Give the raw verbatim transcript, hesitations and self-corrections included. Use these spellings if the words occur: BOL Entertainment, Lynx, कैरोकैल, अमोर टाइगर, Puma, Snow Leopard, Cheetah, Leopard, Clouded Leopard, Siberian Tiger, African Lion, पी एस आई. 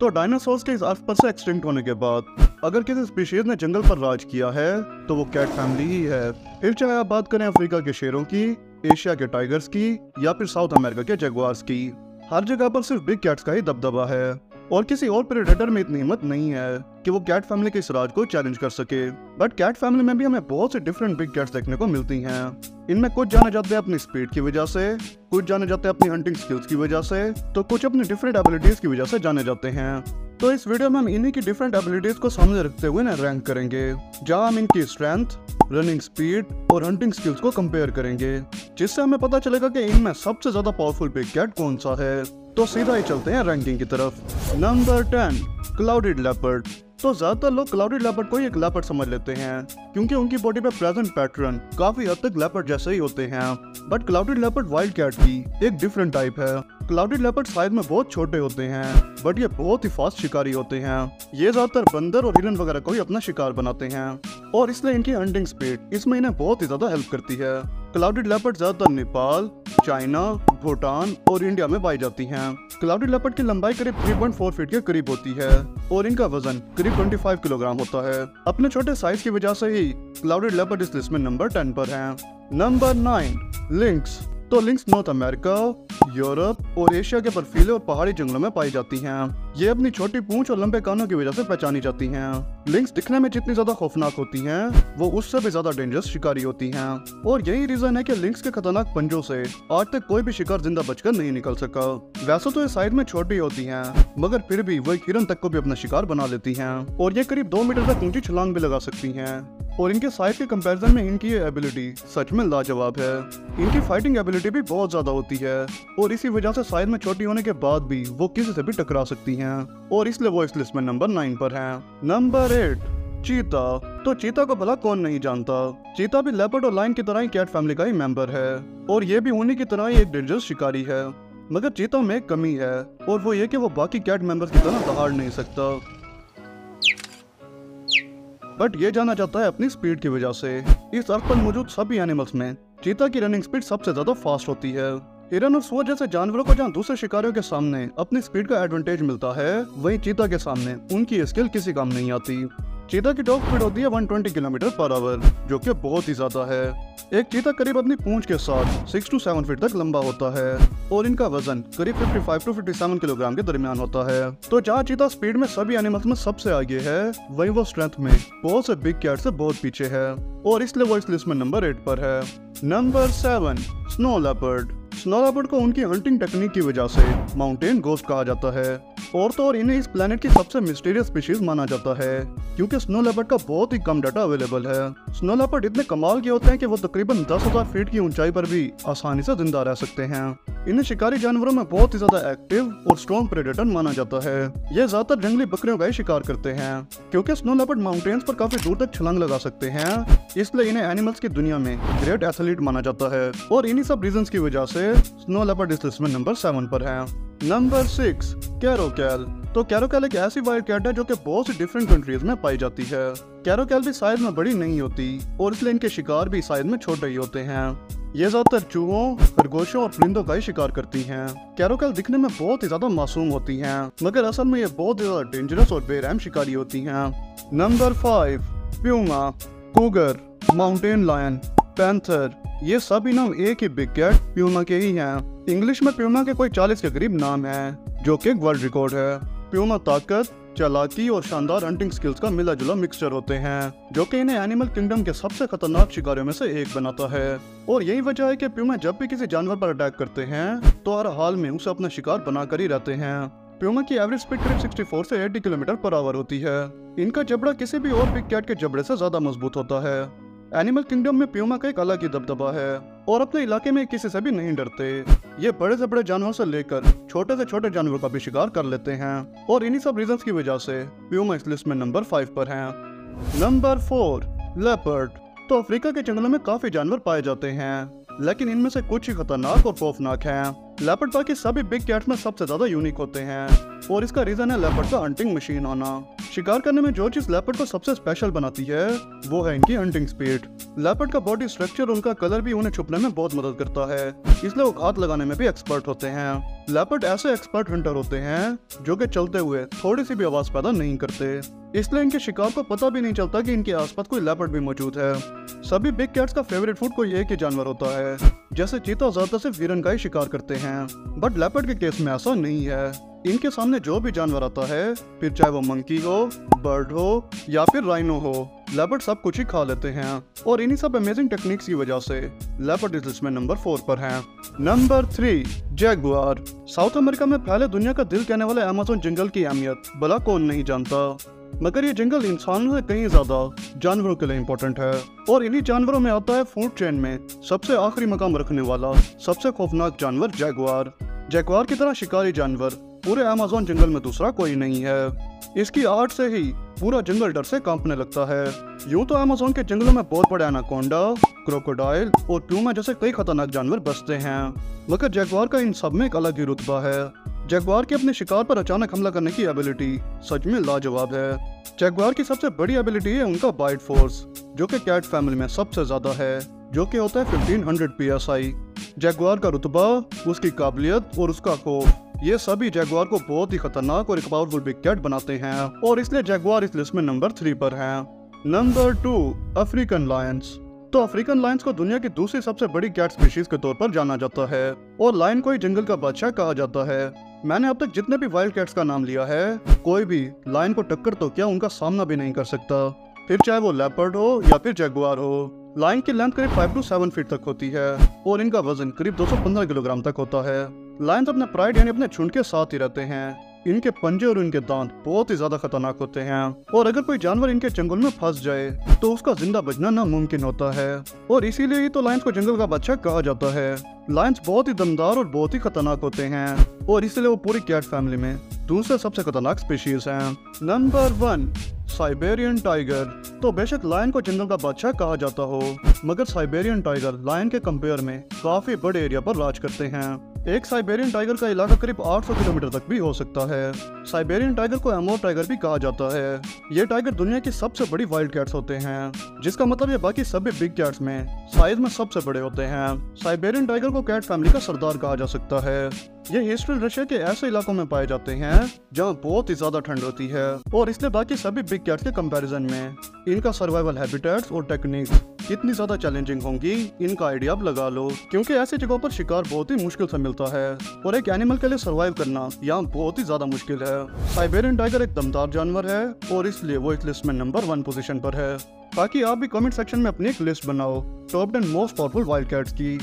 तो डायनासोर्स के इस अर्थ पर से एक्सटिंक्ट होने के बाद अगर किसी स्पीशीज ने जंगल पर राज किया है तो वो कैट फैमिली ही है। फिर चाहे आप बात करें अफ्रीका के शेरों की, एशिया के टाइगर्स की या फिर साउथ अमेरिका के जगुआर्स की, हर जगह पर सिर्फ बिग कैट्स का ही दबदबा है और किसी और प्रेडेटर में इतनी हिम्मत नहीं है कि वो कैट फैमिली के इस राज को चैलेंज कर सके। बट कैट फैमिली में भी हमें बहुत से डिफरेंट बिग कैट्स देखने को मिलती हैं। इनमें कुछ जाने जाते हैं अपनी स्पीड की वजह से, कुछ जाने जाते हैं अपनी हंटिंग स्किल्स की वजह से, तो कुछ अपनी डिफरेंट एबिलिटीज की वजह से जाने जाते हैं। तो इस वीडियो में हम इन्हीं की डिफरेंट एबिलिटीज को सामने रखते हुए ना रैंक करेंगे, जहां हम इनकी स्ट्रेंथ, रनिंग स्पीड और हंटिंग स्किल्स को कंपेयर करेंगे, जिससे हमें पता चलेगा कि इनमें सबसे ज्यादा पावरफुल बिग कैट कौन सा है। तो सीधा ही चलते हैं रैंकिंग की तरफ। Number ten, clouded leopard. तो ज्यादातर लोग क्लाउडेड लेपर्ड को एक लेपर्ड समझ लेते हैं क्योंकि उनकी बॉडी पे प्रेजेंट पैटर्न काफी हद तक लेपर्ड जैसे ही होते हैं। But clouded leopard wild cat की एक डिफरेंट टाइप है। क्लाउडेड लेपर्ड साइज में बहुत छोटे होते हैं बट ये बहुत ही फास्ट शिकारी होते हैं। ये ज्यादातर बंदर और हिरन वगैरह को ही अपना शिकार बनाते हैं और इसलिए इनकी हंटिंग स्पीड इसमें इन्हें बहुत ही ज्यादा हेल्प करती है। क्लाउडेड लेपर्ड ज्यादातर नेपाल, चाइना, भूटान और इंडिया में पाई जाती हैं। क्लाउडेड लेपर्ड की लंबाई करीब तीन पॉइंट चार फीट के करीब होती है और इनका वजन करीब पच्चीस किलोग्राम होता है। अपने छोटे साइज की वजह से ही क्लाउडेड लेपर्ड इस लिस्ट में नंबर दस पर हैं। नंबर नौ, लिंक्स। तो लिंक्स नॉर्थ अमेरिका, यूरोप और एशिया के बर्फीले और पहाड़ी जंगलों में पाई जाती हैं। ये अपनी छोटी पूंछ और लंबे कानों की वजह से पहचानी जाती हैं। लिंक्स दिखने में जितनी ज्यादा खौफनाक होती हैं, वो उससे भी ज्यादा डेंजरस शिकारी होती हैं। और यही रीजन है कि लिंक्स के खतरनाक पंजों से आज तक कोई भी शिकार जिंदा बचकर नहीं निकल सका। वैसे तो ये साइड में छोटी होती है मगर फिर भी वो एक हिरन तक को भी अपना शिकार बना लेती है और ये करीब दो मीटर तक ऊंची छलांग भी लगा सकती है। और इनके साइज के कंपैरिजन में इनकी ये एबिलिटी सच में लाजवाब है। इनकी फाइटिंग एबिलिटी भी बहुत ज्यादा होती है और इसी वजह से साइज में छोटी होने के बाद भी वो किसी से भी टकरा सकती हैं और इसलिए वो इस लिस्ट में नंबर नाइन पर हैं। नंबर एट, चीता। तो चीता को भला कौन नहीं जानता। चीता भी लेपर्ड और लायन की तरह ही कैट फैमिली का ही मेंबर है और ये भी उन्हीं की तरह ही एक डेंजरस शिकारी है। मगर चीता में एक कमी है और वो ये कि वो बाकी कैट मेंबर्स की तरह दहाड़ नहीं सकता, बट ये जाना जाता है अपनी स्पीड की वजह से। इस अर्थ पर मौजूद सभी एनिमल्स में चीता की रनिंग स्पीड सबसे ज्यादा फास्ट होती है। हिरन और सुअर जैसे जानवरों को जहाँ दूसरे शिकारियों के सामने अपनी स्पीड का एडवांटेज मिलता है, वहीं चीता के सामने उनकी स्किल किसी काम नहीं आती। चीता की टॉप स्पीड होती है एक सौ बीस किलोमीटर पर आवर, जो कि बहुत ही ज्यादा है। एक चीता करीब अपनी पूंछ के साथ सिक्स टू सेवन फीट तक लंबा होता है और इनका वजन करीब पचपन टू सत्तावन किलोग्राम के दरमियान होता है। तो जहाँ चीता स्पीड में सभी एनिमल्स में सबसे आगे है, वहीं वो स्ट्रेंथ में बहुत से बिग कैट से बहुत पीछे है और इसलिए वो इस लिस्ट में नंबर एट पर है। Number seven, snow leopard. Snow leopard को उनकी हंटिंग टेक्निक की वजह से माउंटेन गोस्ट कहा जाता है और तो और इन्हें इस प्लेनेट की सबसे मिस्टीरियस स्पीशीज माना जाता है क्योंकि स्नो लेपर्ड का बहुत ही कम डाटा अवेलेबल है। स्नो लेपर्ड इतने कमाल के होते हैं कि वो तकरीबन दस हज़ार फीट की ऊंचाई पर भी आसानी से जिंदा रह सकते हैं। इन्हें शिकारी जानवरों में बहुत ही ज्यादा एक्टिव और स्ट्रॉन्ग प्रेडेटर माना जाता है। ये ज्यादातर जंगली बकरियों का ही शिकार करते हैं क्योंकि स्नो लेपर्ड माउंटेन्स पर काफी दूर तक छलांग लगा सकते हैं, इसलिए इन्हें एनिमल्स की दुनिया में ग्रेट एथलीट माना जाता है। और इन्हीं सब रीजन की वजह से स्नो लेपर्ड इस लिस्ट में नंबर सेवन पर है। Number six, कैरोकैल। तो कैरोकैल एक ऐसी वाइल्ड कैट है जो कि बहुत सी डिफरेंट कंट्रीज में पाई जाती है। कैरोकैल भी साइज में बड़ी नहीं होती और इसलिए इनके शिकार भी साइज में छोटे ही होते हैं। ये ज्यादातर चूहों, खरगोशों और परिंदों का ही शिकार करती हैं। कैरोकैल दिखने में बहुत ही ज्यादा मासूम होती हैं, मगर असल में ये बहुत ही ज्यादा डेंजरस और बेरहम शिकारी होती हैं। Number five, puma, cougar, mountain lion, panther, ये सभी नाम एक ही बिग कैट प्यूमा के ही हैं। इंग्लिश में प्यूमा के कोई चालीस के करीब नाम हैं, जो कि एक वर्ल्ड रिकॉर्ड है। प्यूमा ताकत, चालाकी और शानदार हंटिंग स्किल्स का मिला जुला मिक्सचर होते हैं, जो कि इन्हें एनिमल किंगडम के सबसे खतरनाक शिकारियों में से एक बनाता है। और यही वजह है कि प्यूमा जब भी किसी जानवर पर अटैक करते हैं तो हर हाल में उसे अपना शिकार बनाकर ही रहते हैं। प्यूमा की एवरेज स्पीड करीब चौंसठ से अस्सी किलोमीटर पर आवर होती है। इनका जबड़ा किसी भी और बिग कैट के जबड़े से ज्यादा मजबूत होता है। एनिमल किंगडम में प्यूमा का एक अलग ही दबदबा है और अपने इलाके में किसी से भी नहीं डरते। ये बड़े से बड़े जानवरों से लेकर छोटे से छोटे जानवरों का भी शिकार कर लेते हैं और इन्हीं सब रीजंस की वजह से प्यूमा इस लिस्ट में नंबर फाइव पर हैं। Number four, leopard. तो अफ्रीका के जंगलों में काफी जानवर पाए जाते हैं, लेकिन इनमें से कुछ ही खतरनाक और खौफनाक हैं। लेपर्ड बाकी सभी बिग कैट्स में सबसे ज्यादा यूनिक होते हैं और इसका रीजन है लेपर्ड का हंटिंग मशीन होना। शिकार करने में जो चीज लेपर्ड को सबसे स्पेशल बनाती है वो है इनकी हंटिंग स्पीड। लेपर्ड का बॉडी स्ट्रक्चर, उनका कलर भी उन्हें छुपने में बहुत मदद करता है, इसलिए वो घात लगाने में भी एक्सपर्ट होते हैं। लेपर्ड ऐसे एक्सपर्ट हंटर होते हैं जो कि चलते हुए थोड़ी सी भी आवाज पैदा नहीं करते, इसलिए इनके शिकार को पता भी नहीं चलता कि इनके आसपास कोई लेपर्ड भी मौजूद है। सभी बिग कैट्स का फेवरेट फूड कोई एक ही जानवर होता है, जैसे चीता ज्यादातर सिर्फ हिरन का ही शिकार करते हैं, बट लेपर्ड के केस में ऐसा नहीं है। इनके सामने जो भी जानवर आता है, फिर चाहे वो मंकी हो, बर्ड हो या फिर राइनो हो, लेपर्ड सब कुछ ही खा लेते हैं। और इन्हीं सब अमेजिंग टेक्निक्स की वजह से लेपर्ड इस लिस्ट में नंबर फोर पर हैं। Number three jaguar. South America में फैले दुनिया का दिल कहने वाले अमेज़न जंगल की अहमियत भला कौन नहीं जानता, मगर ये जंगल इंसानों से कहीं ज्यादा जानवरों के लिए इम्पोर्टेंट है। और इन्हीं जानवरों में आता है फूड चेन में सबसे आखिरी मकाम रखने वाला सबसे खौफनाक जानवर जैगुआर। जैगुआर की तरह शिकारी जानवर पूरे अमेज़न जंगल में दूसरा कोई नहीं है। इसकी आहट से ही पूरा जंगल डर से कांपने लगता है। यूँ तो अमेज़न के जंगलों में बहुत बड़े एनाकोंडा, क्रोकोडाइल और प्यूमा जैसे कई खतरनाक जानवर बसते हैं, मगर जैगुआर का इन सब में एक अलग ही रुतबा है। जैगुआर की अपने शिकार पर अचानक हमला करने की एबिलिटी सच में लाजवाब है। जैगुआर की सबसे बड़ी एबिलिटी है उनका बाइट फोर्स, जो कि कैट फैमिली में सबसे ज्यादा है, जो कि होता है fifteen hundred पी एस आई। Jaguar का रुतबा, उसकी काबिलियत और उसका खौफ, ये सभी जैगुआर को बहुत ही खतरनाक और एक पावरफुल बिग कैट बनाते हैं, और इसलिए जैगुआर इस लिस्ट में नंबर थ्री पर हैं। Number two African lions. तो अफ्रीकन लायंस को दुनिया की दूसरी सबसे बड़ी कैट स्पीशीज के तौर पर जाना जाता है, और लायन को ही जंगल का बादशाह कहा जाता है। मैंने अब तक जितने भी वाइल्ड कैट्स का नाम लिया है, कोई भी लायन को टक्कर तो क्या उनका सामना भी नहीं कर सकता, फिर चाहे वो लेपर्ड हो या फिर जैगुआर हो। लायन की लेंथ करीब फाइव टू सेवन फीट तक होती है और इनका वजन करीब दो सौ पंद्रह किलोग्राम तक होता है। लायंस अपने प्राइड यानी अपने झुंड के साथ ही रहते हैं। इनके पंजे और इनके दांत बहुत ही ज्यादा खतरनाक होते हैं, और अगर कोई जानवर इनके जंगल में फंस जाए तो उसका जिंदा बचना नामुमकिन होता है, और इसीलिए ही तो लायंस को जंगल का बादशाह कहा जाता है। लायंस बहुत ही दमदार और बहुत ही खतरनाक होते हैं, और इसलिए वो पूरी कैट फैमिली में दूसरे सबसे खतरनाक स्पीशीज हैं। Number one Siberian tiger. तो बेशक लायन को जंगल का बादशाह कहा जाता हो, मगर साइबेरियन टाइगर लायन के कंपेयर में काफी बड़े एरिया पर राज करते हैं। एक साइबेरियन टाइगर का इलाका करीब आठ सौ किलोमीटर तक भी हो सकता है। साइबेरियन टाइगर को अमोर टाइगर भी कहा जाता है। ये टाइगर दुनिया की सबसे बड़ी वाइल्ड कैट्स होते हैं, जिसका मतलब ये बाकी सभी बिग कैट्स में साइज में सबसे बड़े होते हैं। साइबेरियन टाइगर को कैट फैमिली का सरदार कहा जा सकता है। ये हिस्ट्रल रशिया के ऐसे इलाकों में पाए जाते हैं जहाँ बहुत ही ज्यादा ठंड होती है, और इसलिए बाकी सभी बिग कैट्स के कंपैरिजन में इनका सर्वाइवल हैबिटेट्स और टेक्निक्स कितनी ज्यादा चैलेंजिंग होंगी, इनका आइडिया आप लगा लो, क्योंकि ऐसी जगहों पर शिकार बहुत ही मुश्किल से मिलता है, और एक एनिमल के लिए सर्वाइव करना यहाँ बहुत ही ज्यादा मुश्किल है। साइबेरियन टाइगर एक दमदार जानवर है, और इसलिए वो इस लिस्ट में नंबर वन पोजीशन पर है। ताकि आप भी कमेंट सेक्शन में अपनी एक लिस्ट बनाओ top ten most powerful wild cats की।